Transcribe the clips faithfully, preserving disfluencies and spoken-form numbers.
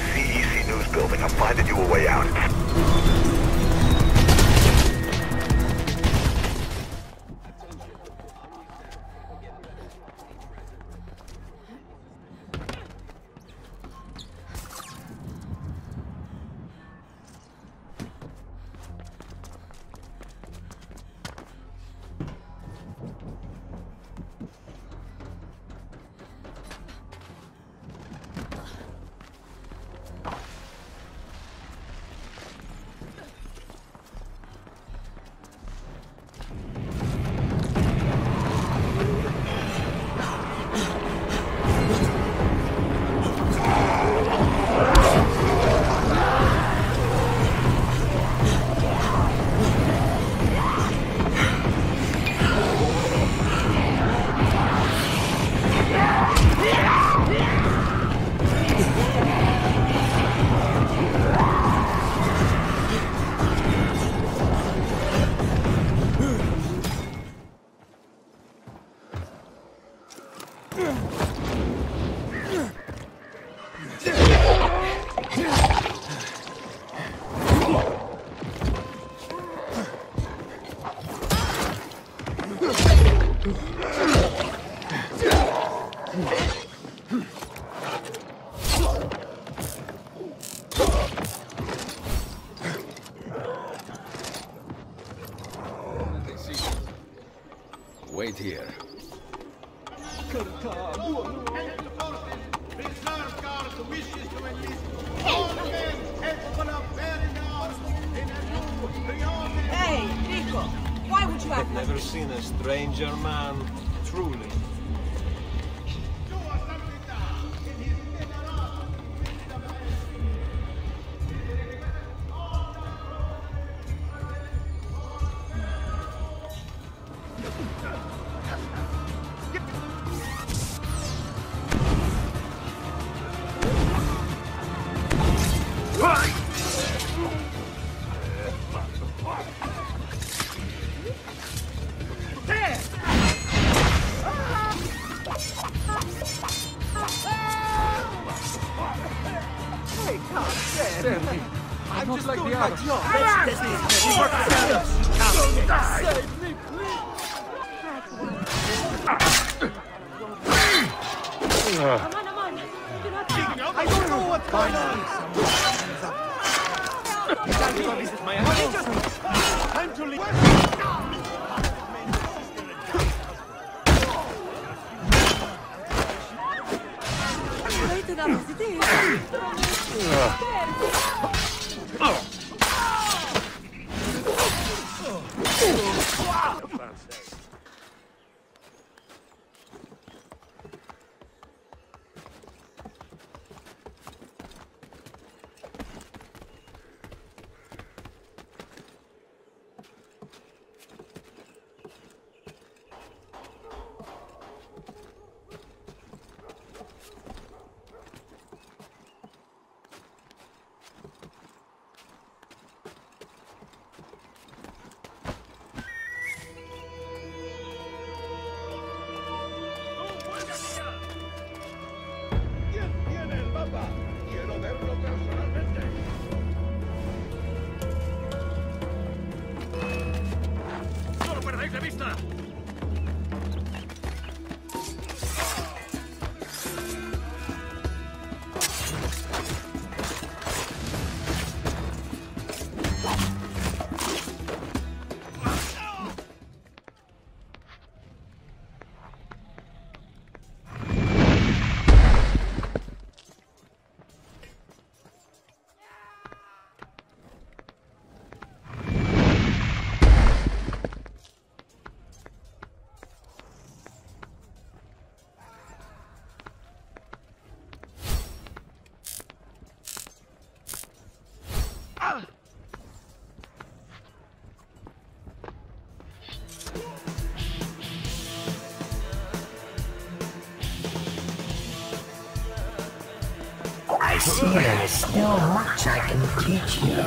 the C E C News building. I'm finding you a way out. Wait here. Hey, Rico, why would you have never seen a stranger man, truly. I see there is still much I can teach you.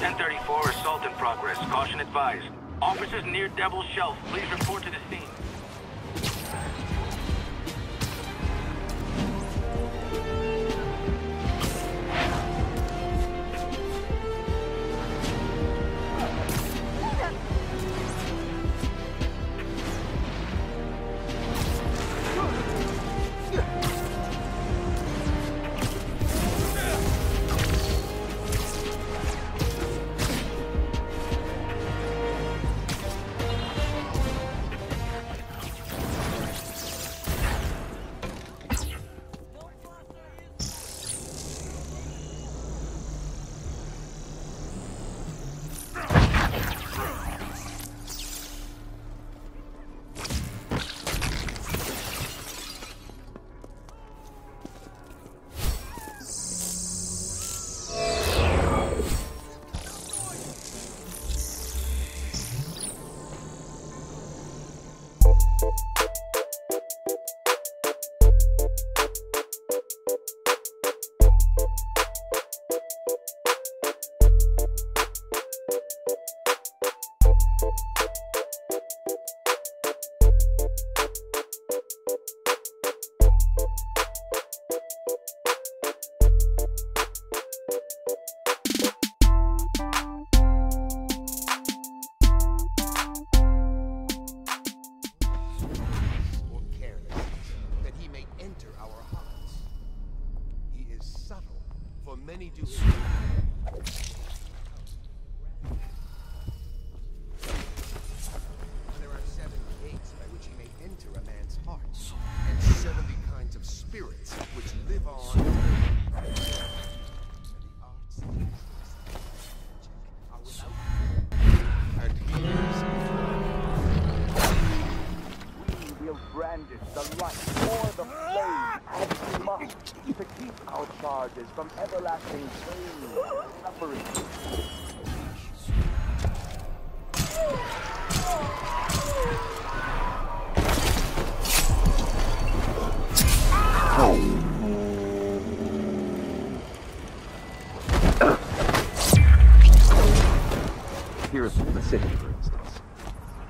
ten thirty-four, assault in progress. Caution advised. Officers near Devil's Shelf, please report to the scene. Many do. There are seven gates by which he may enter a man's heart, and seventy kinds of spirits which live on. And he We will brandish the light or the flame as we must, to keep our charges from everlasting pain and suffering. Here's the city, for instance.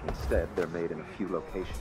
Instead, they're made in a few locations.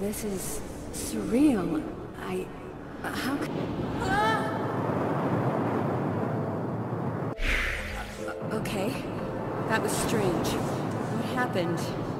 This is surreal. I... Uh, how could... Ah! Uh, okay. That was strange. What happened?